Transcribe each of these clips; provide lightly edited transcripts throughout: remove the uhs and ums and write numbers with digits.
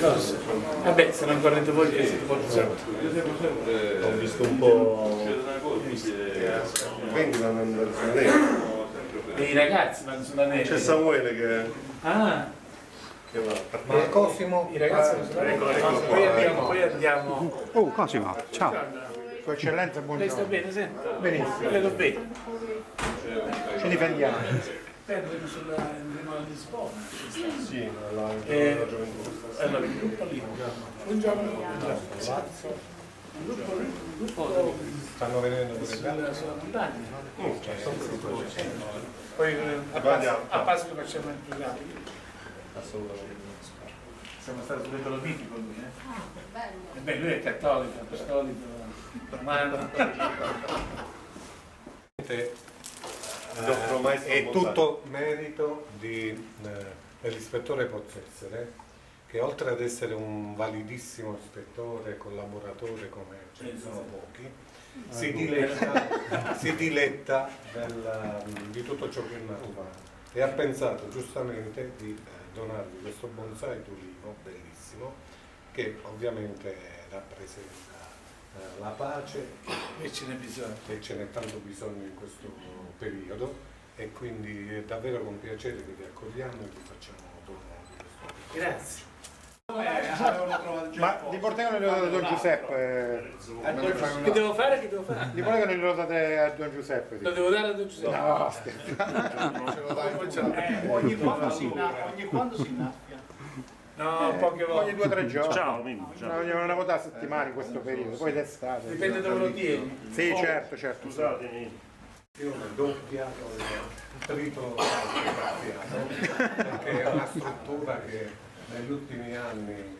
cose. Vabbè, se non guardate voi che siete molto sempre. Ho visto un po'. Quindi vanno sulla neve. Dei ragazzi vanno sulla neve. C'è Samuele che. Ah! Ma Cosimo, i ragazzi non sono ecco, poi andiamo. Oh, Cosimo, ciao. Sua eccellenza, buongiorno. Lei sta bene, senta? Benissimo. Vedo bene. Ci difendiamo. Perdono sulla Lisbona. Sì, la gioventù. Allora, un Pollino. Buongiorno. Un gruppo stanno venendo sulla montagna. Poi a Pasqua facciamo il programma. Assolutamente. Siamo stati sulle Dolomiti con lui, eh? E beh, lui è cattolico, apostolico, romano. È tutto merito dell'ispettore Pozzessere, che oltre ad essere un validissimo ispettore, collaboratore come ce ne sono pochi, si diletta di tutto ciò che è naturale e ha pensato giustamente di donarvi questo bonsai Tulino bellissimo che ovviamente rappresenta la pace e ce n'è tanto bisogno in questo periodo, e quindi è davvero con piacere che vi accogliamo e vi facciamo donare. Grazie. Ma li portavano il rodato Don Giuseppe? Che devo fare? Li portavano il rodato a Don Giuseppe? Lo devo dare a Don Giuseppe? No, aspetta. Ogni quando si innaffia? No, poche volte. Ogni 2 o 3 giorni. Ciao, Mimmo. Una volta a settimana in questo periodo, poi d'estate. Dipende dove lo tieni. Sì, certo. Scusatemi. Doppia o triplo perché è una struttura che negli ultimi anni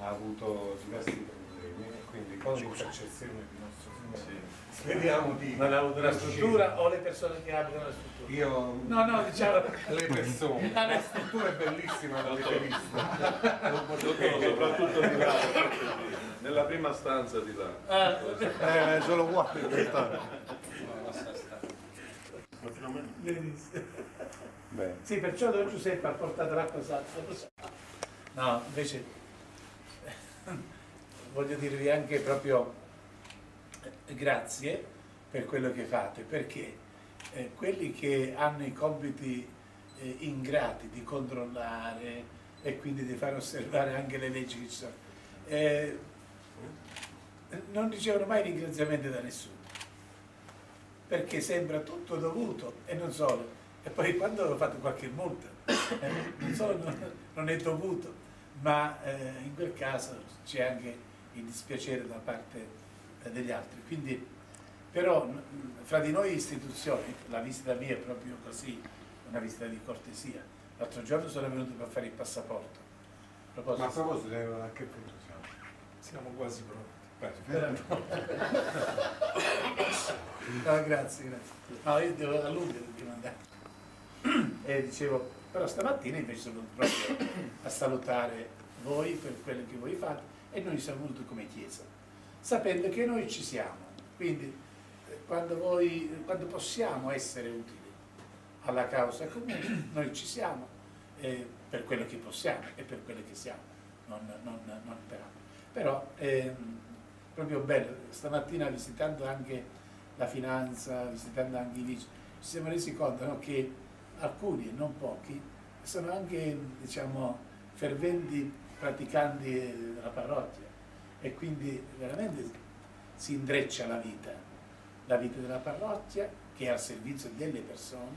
ha avuto diversi problemi, quindi con l'eccezione di nostro speriamo di la struttura o le persone che abitano la struttura? Io no, diciamo le persone. La struttura è bellissima da vista, soprattutto di là, nella prima stanza di là. Solo qua in realtà. Sì, perciò Don Giuseppe ha portato l'acqua sacra. No, invece voglio dirvi anche proprio grazie per quello che fate, perché quelli che hanno i compiti ingrati di controllare e quindi di far osservare anche le leggi che ci sono, non ricevono mai ringraziamenti da nessuno, perché sembra tutto dovuto e non solo, e poi quando fate qualche multa, non solo non è dovuto, ma in quel caso c'è anche il dispiacere da parte degli altri. Quindi, però, fra di noi istituzioni, la visita mia è proprio così, una visita di cortesia. L'altro giorno sono venuto per fare il passaporto. Ma a proposito, a che punto siamo? Siamo quasi pronti. No, grazie. No, io devo a luglio devo andare. E dicevo, però stamattina invece sono venuto proprio a salutare voi per quello che voi fate, e noi siamo venuti come Chiesa, sapendo che noi ci siamo. Quindi quando possiamo essere utili alla causa comune, noi ci siamo per quello che possiamo e per quello che siamo, non per altro. Però proprio bello, stamattina visitando anche la finanza, visitando anche i vice, ci siamo resi conto che alcuni, e non pochi, sono anche ferventi praticanti della parrocchia, e quindi veramente si intreccia la vita della parrocchia, che è al servizio delle persone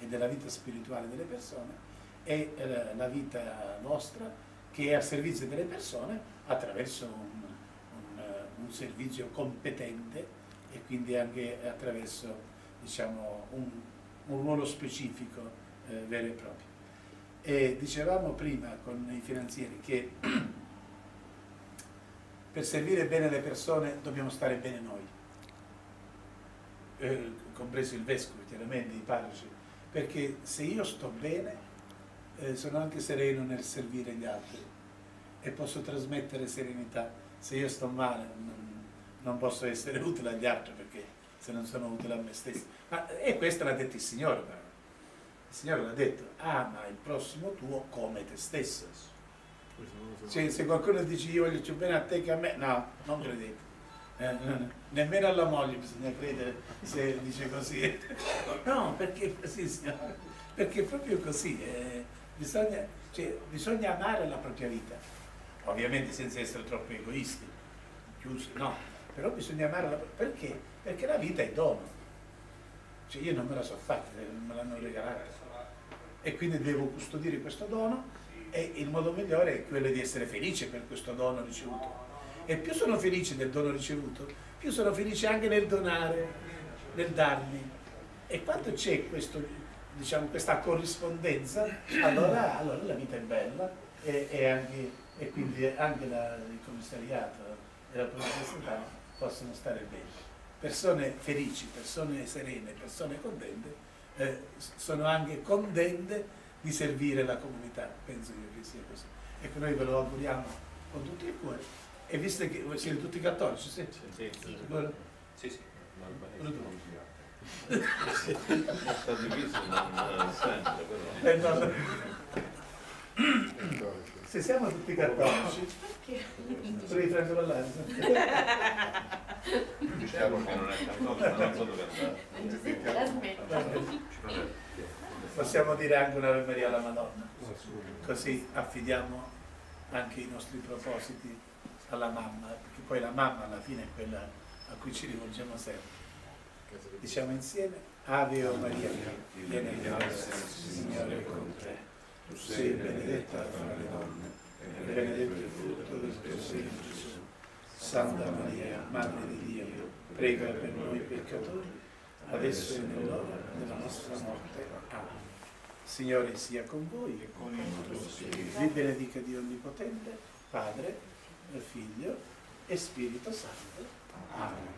e della vita spirituale delle persone, e la vita nostra, che è al servizio delle persone attraverso un servizio competente, e quindi anche attraverso un ruolo specifico vero e proprio. E dicevamo prima con i finanzieri che per servire bene le persone dobbiamo stare bene noi, compreso il vescovo, chiaramente i parroci, perché se io sto bene sono anche sereno nel servire gli altri e posso trasmettere serenità. Se io sto male non posso essere utile agli altri, perché se non sono utile a me stesso. E questo l'ha detto il Signore, però. Il Signore l'ha detto: ama il prossimo tuo come te stesso. Se qualcuno dice io voglio più bene a te che a me, no, non credete. Nemmeno alla moglie bisogna credere se dice così. No, perché sì, signora, perché è proprio così. Bisogna amare la propria vita, ovviamente senza essere troppo egoisti, chiusi, no, però bisogna amare la propria vita. Perché? Perché la vita è dono. Cioè io non me la so fatta, me l'hanno regalata. E quindi devo custodire questo dono, e il modo migliore è quello di essere felice per questo dono ricevuto. E più sono felice del dono ricevuto, più sono felice anche nel donare, nel darmi. E quando c'è questa corrispondenza, allora la vita è bella, e quindi anche il commissariato e la professionalità possono stare bene. Persone felici, persone serene, persone contente, sono anche contente di servire la comunità, penso che sia così. Ecco, noi ve lo auguriamo con tutto il cuore. E visto che voi siete tutti cattolici, sì? Sì. Sta diviso, non sempre, però. Se siamo tutti cattolici, perché? Prendo la lanza. Diciamo che non è cattolico, non so dove andare. Possiamo dire anche un'Ave Maria alla Madonna, così affidiamo anche i nostri propositi alla mamma, perché poi la mamma alla fine è quella a cui ci rivolgiamo sempre. Diciamo insieme: Ave o Maria, piena di grazia, il Signore è con te. Tu sei benedetta fra le donne, e benedetto il frutto del tuo seno, Gesù. Santa Maria, Madre di Dio, prega per noi peccatori, adesso è nell'ora della nostra morte. Amen. Signore sia con voi e con il tuo spirito. Vi benedica Dio Onnipotente, Padre, Figlio e Spirito Santo. Amen.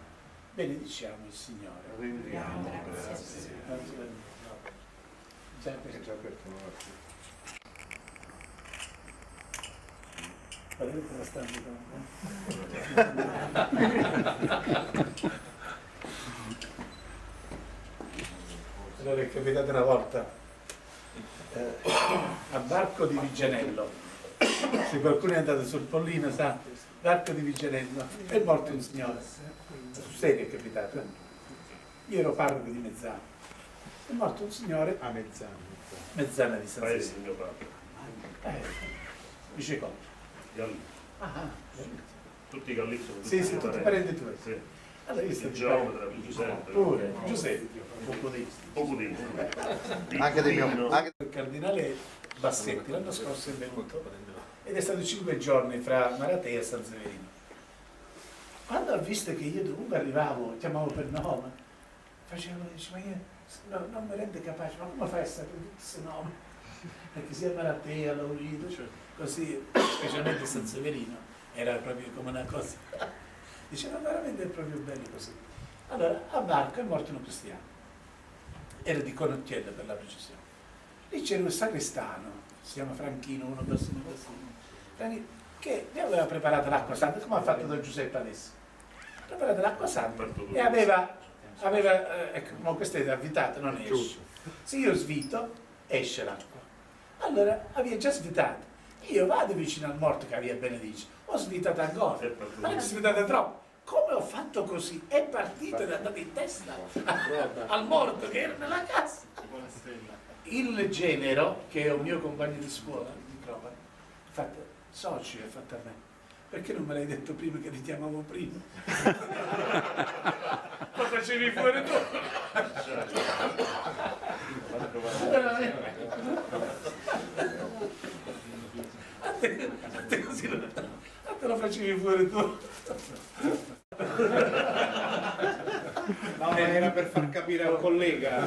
Benediciamo il Signore. Rendiamo grazie. Già aperto la stampa. Allora è capitato una volta a Barco di Vigenello. Se qualcuno è andato sul Pollino sa, Barco di Vigenello, è morto un signore. Sul serio è capitato. Io ero parroco di Mezzana. È morto un signore a Mezzana. Mezzana di Sassi. Paese mio proprio. Dice contro. Gallicchi. Tutti i Gallicchi sono tutti. Sì, tutti parenti tuoi. Sì. Allora, il geometra, Giuseppe. Pure, Giuseppe. Anche del mio. Anche il Cardinale Bassetti l'anno scorso è venuto ed è stato 5 giorni fra Maratea e San Severino. Quando ha visto che io dovunque arrivavo, chiamavo per nome, dice, ma io no, non mi rende capace, ma come fai a sapere tutti questi nomi? Perché sia Maratea, Laurito, cioè, così, specialmente San Severino, era proprio come una cosa. Diceva, veramente è proprio bello così. Allora, a Barco è morto un cristiano. Era di Conottiella per la precisione. Lì c'era un sagrestano, si chiama Franchino, uno bassino, che gli aveva preparato l'acqua santa, come ha fatto Don Giuseppe adesso. Preparato l'acqua santa e aveva ecco, ma questa è avvitata, non esce. Se io svito, esce l'acqua. Allora, aveva già svitato. Io vado vicino al morto che aveva benedice, ho svitato ancora, ma non svitate troppo. Come ho fatto così? È partito ed è andato in testa al morto che era nella casa. Il genero, che è un mio compagno di scuola, di prova, socio è fatto a me. Perché non me l'hai detto prima che ti chiamavo prima? Lo facevi fuori tu? A te lo facevi fuori tu? No, ma era per far capire al collega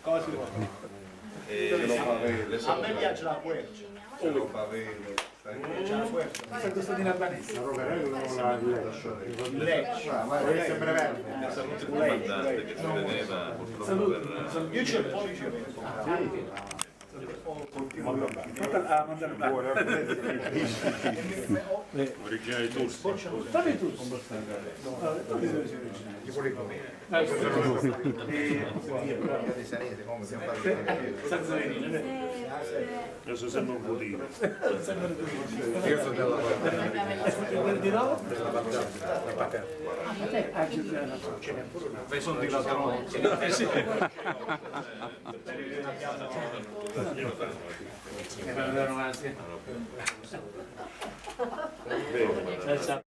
cosa a me piace la quercia. Questa è costata in albanese. Lecce. Io c'è un po' di o continuo a mandare originale turco? Fammi turco. Gli volevo bene. Sarete come se San Severino. Adesso sembra un putino. Io sono della Patella. Sono di Laterone.